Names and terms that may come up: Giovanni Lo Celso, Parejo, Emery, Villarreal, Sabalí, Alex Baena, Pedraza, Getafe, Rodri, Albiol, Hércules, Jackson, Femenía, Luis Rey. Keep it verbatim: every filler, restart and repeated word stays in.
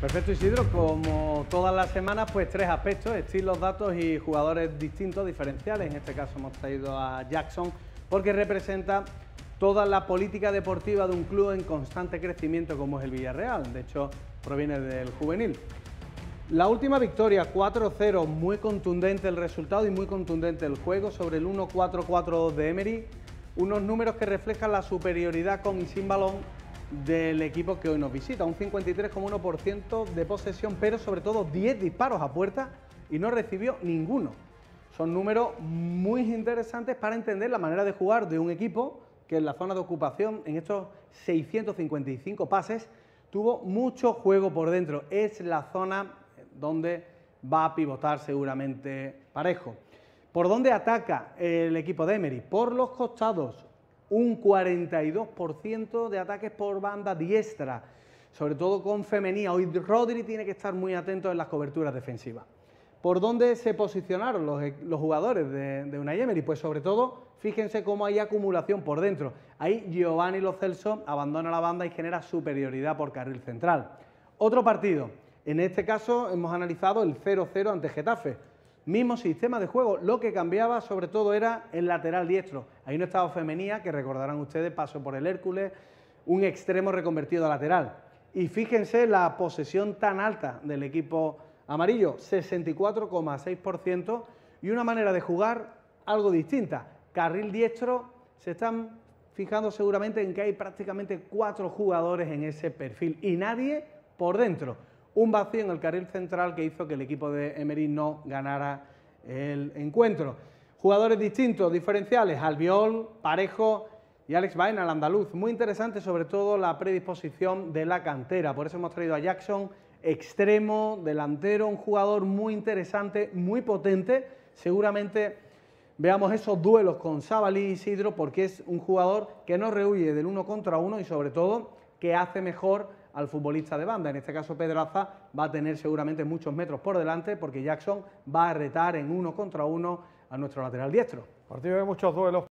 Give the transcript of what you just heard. Perfecto, Isidro, como todas las semanas, pues tres aspectos, estilos, datos y jugadores distintos, diferenciales. En este caso hemos traído a Jackson porque representa toda la política deportiva de un club en constante crecimiento como es el Villarreal. De hecho, proviene del juvenil. La última victoria, cuatro cero, muy contundente el resultado y muy contundente el juego sobre el uno cuatro cuatro dos de Emery. Unos números que reflejan la superioridad con y sin balón del equipo que hoy nos visita. Un cincuenta y tres coma uno por ciento de posesión, pero sobre todo diez disparos a puerta y no recibió ninguno. Son números muy interesantes para entender la manera de jugar de un equipo que en la zona de ocupación, en estos seiscientos cincuenta y cinco pases, tuvo mucho juego por dentro. Es la zona donde va a pivotar seguramente Parejo. ¿Por dónde ataca el equipo de Emery? Por los costados, un cuarenta y dos por ciento de ataques por banda diestra, sobre todo con Femenía. Hoy Rodri tiene que estar muy atento en las coberturas defensivas. ¿Por dónde se posicionaron los, los jugadores de, de Unai Emery? Pues sobre todo, fíjense cómo hay acumulación por dentro. Ahí Giovanni Lo Celso abandona la banda y genera superioridad por carril central. Otro partido, en este caso hemos analizado el cero cero ante Getafe. Mismo sistema de juego, lo que cambiaba sobre todo era el lateral diestro. Ahí no estaba Femenía, que recordarán ustedes, pasó por el Hércules, un extremo reconvertido a lateral. Y fíjense la posesión tan alta del equipo amarillo, sesenta y cuatro coma seis por ciento, y una manera de jugar algo distinta. Carril diestro, se están fijando seguramente en que hay prácticamente cuatro jugadores en ese perfil y nadie por dentro. Un vacío en el carril central que hizo que el equipo de Emery no ganara el encuentro. Jugadores distintos, diferenciales, Albiol, Parejo y Alex Baena, el andaluz. Muy interesante sobre todo la predisposición de la cantera, por eso hemos traído a Jackson, extremo, delantero, un jugador muy interesante, muy potente. Seguramente veamos esos duelos con Sabalí y Isidro porque es un jugador que no rehuye del uno contra uno y sobre todo que hace mejor al futbolista de banda. En este caso Pedraza va a tener seguramente muchos metros por delante porque Jackson va a retar en uno contra uno a nuestro lateral diestro. Partido de muchos duelos.